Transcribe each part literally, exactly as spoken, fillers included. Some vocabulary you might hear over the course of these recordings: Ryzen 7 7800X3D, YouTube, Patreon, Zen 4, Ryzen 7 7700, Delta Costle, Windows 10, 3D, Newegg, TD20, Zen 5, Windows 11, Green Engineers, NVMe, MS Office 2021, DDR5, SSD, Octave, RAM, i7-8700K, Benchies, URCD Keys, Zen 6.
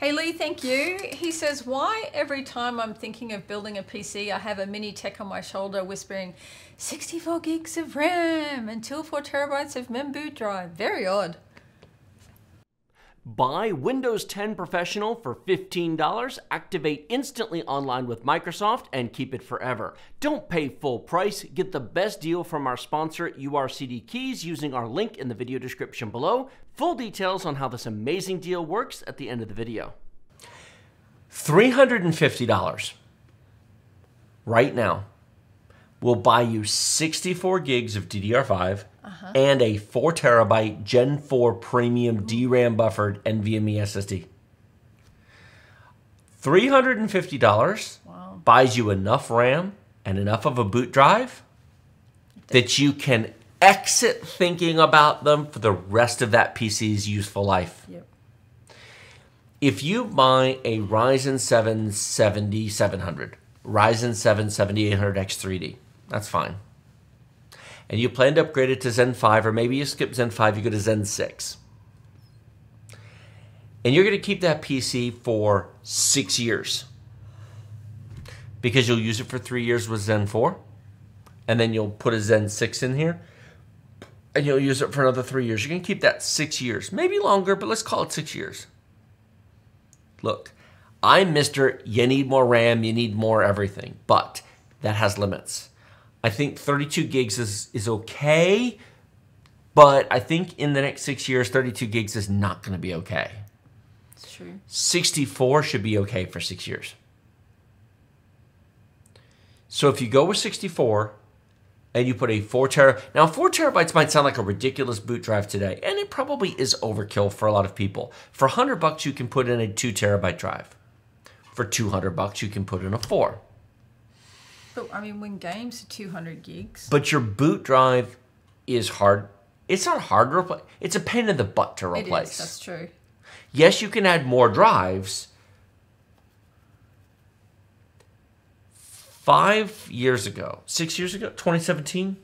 Hey Lee, thank you. He says, why every time I'm thinking of building a P C, I have a mini tech on my shoulder whispering, sixty-four gigs of RAM and two or four terabytes of mem boot drive. Very odd. Buy Windows ten Professional for fifteen dollars, activate instantly online with Microsoft, and keep it forever. Don't pay full price. Get the best deal from our sponsor, U R C D Keys, using our link in the video description below. Full details on how this amazing deal works at the end of the video. three hundred fifty dollars right now will buy you sixty-four gigs of D D R five, uh-huh, and a four terabyte Gen four premium D RAM buffered NVMe S S D. three hundred fifty dollars, wow, buys you enough RAM and enough of a boot drive that you can exit thinking about them for the rest of that P C's useful life. Yep. If you buy a Ryzen seven seventy-seven hundred, Ryzen seven seventy-eight hundred X three D, that's fine, and you plan to upgrade it to Zen five, or maybe you skip Zen five, you go to Zen six. And you're going to keep that P C for six years because you'll use it for three years with Zen four, and then you'll put a Zen six in here, and you'll use it for another three years. You're going to keep that six years, maybe longer, but let's call it six years. Look, I'm Mister You need more RAM, you need more everything, but that has limits. I think thirty-two gigs is, is okay, but I think in the next six years, thirty-two gigs is not gonna be okay. It's true. sixty-four should be okay for six years. So if you go with sixty-four and you put a four terabyte, now four terabytes might sound like a ridiculous boot drive today, and it probably is overkill for a lot of people. For a hundred bucks, you can put in a two terabyte drive. For two hundred bucks, you can put in a four. But, I mean, when games are two hundred gigs. But your boot drive is hard. It's not hard to replace. It's a pain in the butt to replace. It is, that's true. Yes, you can add more drives. Five years ago, six years ago, twenty seventeen?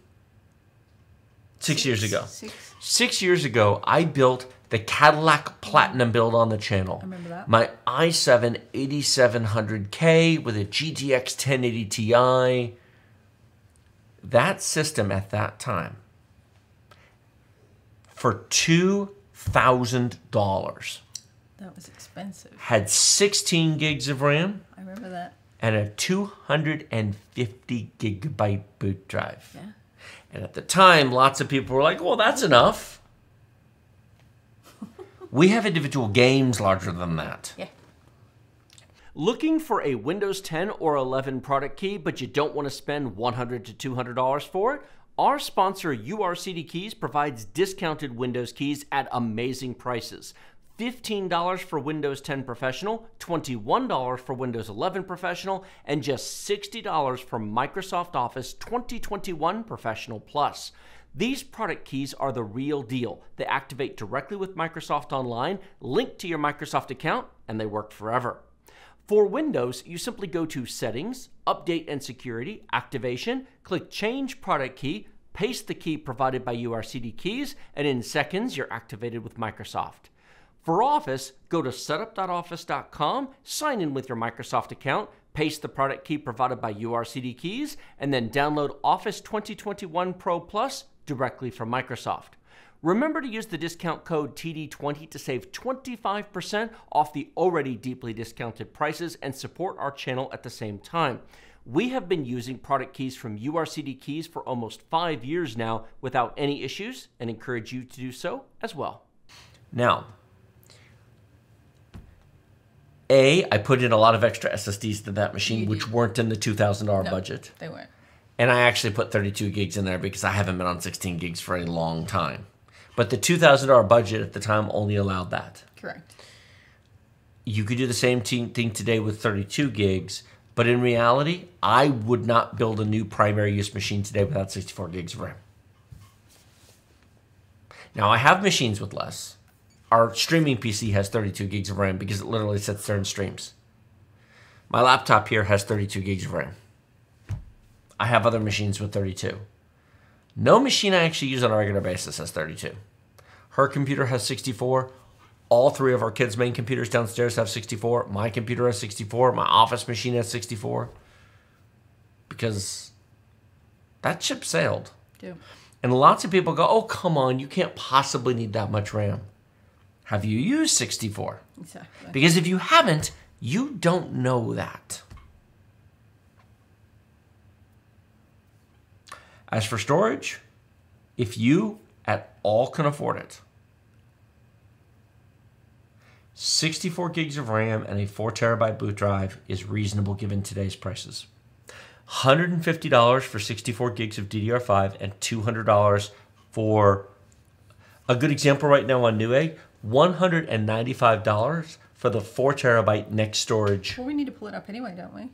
Six, six years ago. Six. Six years ago, I built the Cadillac Platinum build on the channel. I remember that. My i seven eighty-seven hundred K with a G T X ten eighty T I. That system at that time, for two thousand dollars. That was expensive. Had sixteen gigs of RAM. I remember that. And a two hundred fifty gigabyte boot drive. Yeah. And at the time, lots of people were like, well, that's enough. We have individual games larger than that. Yeah. Looking for a Windows ten or eleven product key, but you don't want to spend one hundred to two hundred dollars for it? Our sponsor, U R C D Keys, provides discounted Windows keys at amazing prices. fifteen dollars for Windows ten Professional, twenty-one dollars for Windows eleven Professional, and just sixty dollars for Microsoft Office twenty twenty-one Professional Plus. These product keys are the real deal. They activate directly with Microsoft Online, link to your Microsoft account, and they work forever. For Windows, you simply go to Settings, Update and Security, Activation, click Change Product Key, paste the key provided by U R C D Keys, and in seconds, you're activated with Microsoft. For Office, go to setup dot office dot com, sign in with your Microsoft account, paste the product key provided by U R C D Keys, and then download Office twenty twenty-one Pro Plus directly from Microsoft. Remember to use the discount code T D twenty to save twenty-five percent off the already deeply discounted prices and support our channel at the same time. We have been using product keys from U R C D Keys for almost five years now without any issues, and encourage you to do so as well. Now, A, I put in a lot of extra S S Ds to that machine, which weren't in the two thousand dollar no, budget. They weren't. And I actually put thirty-two gigs in there because I haven't been on sixteen gigs for a long time. But the two thousand dollar budget at the time only allowed that. Correct. You could do the same thing today with thirty-two gigs, but in reality, I would not build a new primary use machine today without sixty-four gigs of RAM. Now, I have machines with less. Our streaming P C has thirty-two gigs of RAM because it literally sits there and streams. My laptop here has thirty-two gigs of RAM. I have other machines with thirty-two. No machine I actually use on a regular basis has thirty-two. Her computer has sixty-four. All three of our kids' main computers downstairs have sixty-four. My computer has sixty-four. My office machine has sixty-four. Because that chip sailed. Yeah. And lots of people go, oh, come on, you can't possibly need that much RAM. Have you used sixty-four? Exactly. Because if you haven't, you don't know that. As for storage, if you at all can afford it, sixty-four gigs of RAM and a four terabyte boot drive is reasonable given today's prices. one hundred fifty dollars for sixty-four gigs of D D R five and two hundred dollars for, a good example right now on Newegg, one hundred ninety-five dollars for the four terabyte next storage. Well, we need to pull it up anyway, don't we?